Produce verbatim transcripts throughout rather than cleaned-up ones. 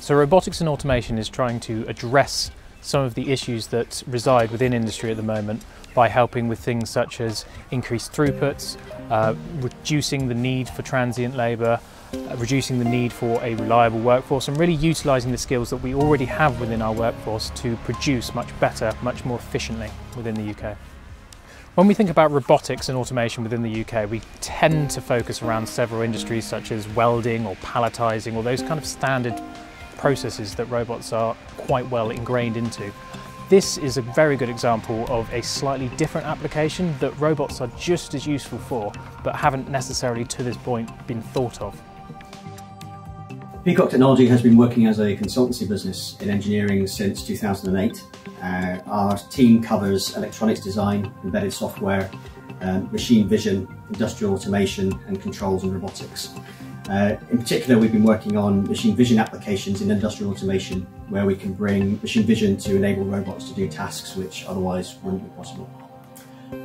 So robotics and automation is trying to address some of the issues that reside within industry at the moment by helping with things such as increased throughputs, uh, reducing the need for transient labour, uh, reducing the need for a reliable workforce, and really utilising the skills that we already have within our workforce to produce much better, much more efficiently within the U K. When we think about robotics and automation within the U K, we tend to focus around several industries such as welding or palletising, or those kind of standard processes that robots are quite well ingrained into. This is a very good example of a slightly different application that robots are just as useful for, but haven't necessarily to this point been thought of. Peacock Technology has been working as a consultancy business in engineering since two thousand eight. Uh, our team covers electronics design, embedded software, um, machine vision, industrial automation and controls and robotics. Uh, in particular, we've been working on machine vision applications in industrial automation, where we can bring machine vision to enable robots to do tasks which otherwise wouldn't be possible.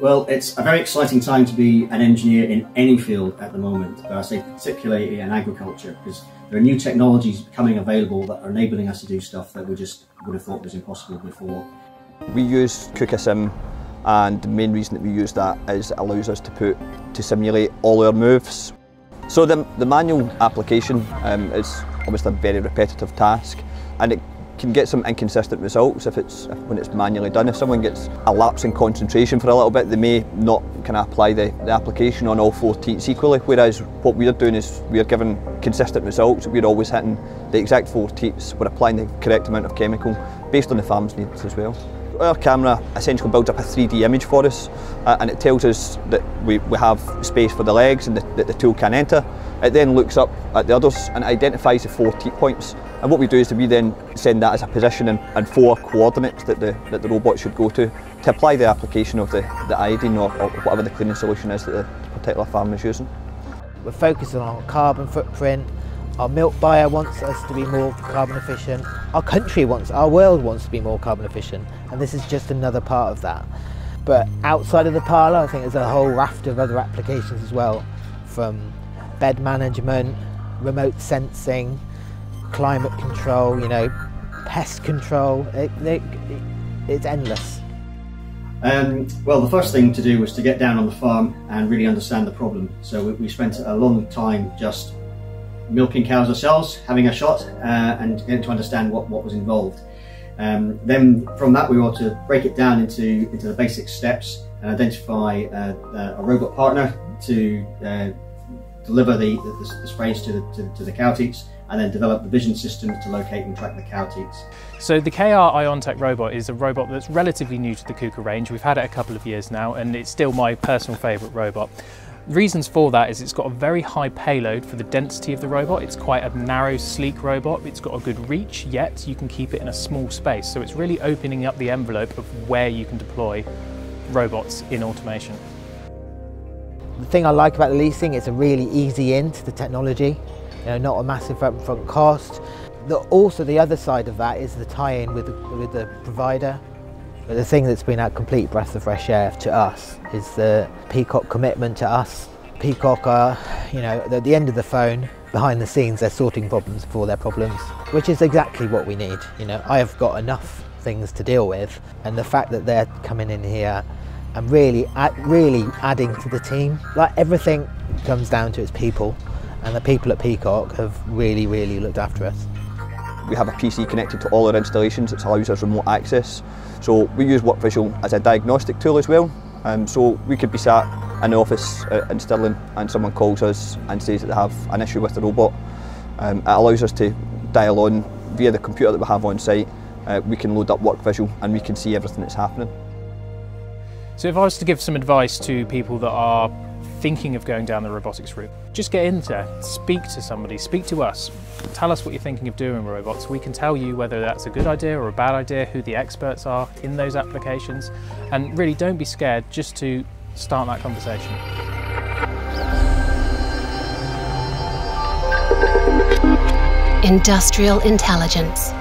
Well, it's a very exciting time to be an engineer in any field at the moment, but I say particularly in agriculture, because there are new technologies becoming available that are enabling us to do stuff that we just would have thought was impossible before. We use KukaSim, and the main reason that we use that is it allows us to put to simulate all our moves. So the, the manual application um, is obviously a very repetitive task, and it can get some inconsistent results if it's if, when it's manually done. If someone gets a lapse in concentration for a little bit, they may not kind of apply the, the application on all four teats equally, whereas what we're doing is we're giving consistent results. We're always hitting the exact four teats. We're applying the correct amount of chemical based on the farm's needs as well. Our camera essentially builds up a three D image for us, uh, and it tells us that we, we have space for the legs and the, that the tool can enter. It then looks up at the others and identifies the four teat points, and what we do is that we then send that as a position and, and four coordinates that the, that the robot should go to to apply the application of the, the iodine or, or whatever the cleaning solution is that the particular farm is using. We're focusing on carbon footprint. Our milk buyer wants us to be more carbon efficient. Our country wants, our world wants to be more carbon efficient, and this is just another part of that. But outside of the parlour, I think there's a whole raft of other applications as well, from bed management, remote sensing, climate control, you know, pest control. It, it, it, it's endless. Um, well, the first thing to do was to get down on the farm and really understand the problem. So we, we spent a long time just milking cows ourselves, having a shot, uh, and getting to understand what, what was involved. Um, then from that we want to break it down into, into the basic steps and identify uh, uh, a robot partner to uh, deliver the, the, the sprays to the, to, to the cow teats, and then develop the vision system to locate and track the cow teats. So the K U K A IONTEC robot is a robot that's relatively new to the KUKA range. We've had it a couple of years now, and it's still my personal favourite robot. Reasons for that is it's got a very high payload for the density of the robot. It's quite a narrow, sleek robot. It's got a good reach, yet you can keep it in a small space. So it's really opening up the envelope of where you can deploy robots in automation. The thing I like about the leasing, it's a really easy in to the technology. You know, not a massive upfront cost. The, also, the other side of that is the tie-in with the, with the provider. But the thing that's been a complete breath of fresh air to us is the Peacock commitment to us. Peacock are, you know, at the end of the phone, behind the scenes, they're sorting problems for their problems, which is exactly what we need. You know, I have got enough things to deal with, and the fact that they're coming in here and really, add, really adding to the team, like everything comes down to its people, and the people at Peacock have really, really looked after us. We have a P C connected to all our installations, which allows us remote access. So we use WorkVisual as a diagnostic tool as well. Um, so we could be sat in an office in Stirling and someone calls us and says that they have an issue with the robot. Um, it allows us to dial on via the computer that we have on site. Uh, we can load up WorkVisual and we can see everything that's happening. So if I was to give some advice to people that are thinking of going down the robotics route, just get in there, speak to somebody, speak to us, tell us what you're thinking of doing with robots. We can tell you whether that's a good idea or a bad idea, who the experts are in those applications, and really don't be scared just to start that conversation. Industrial intelligence.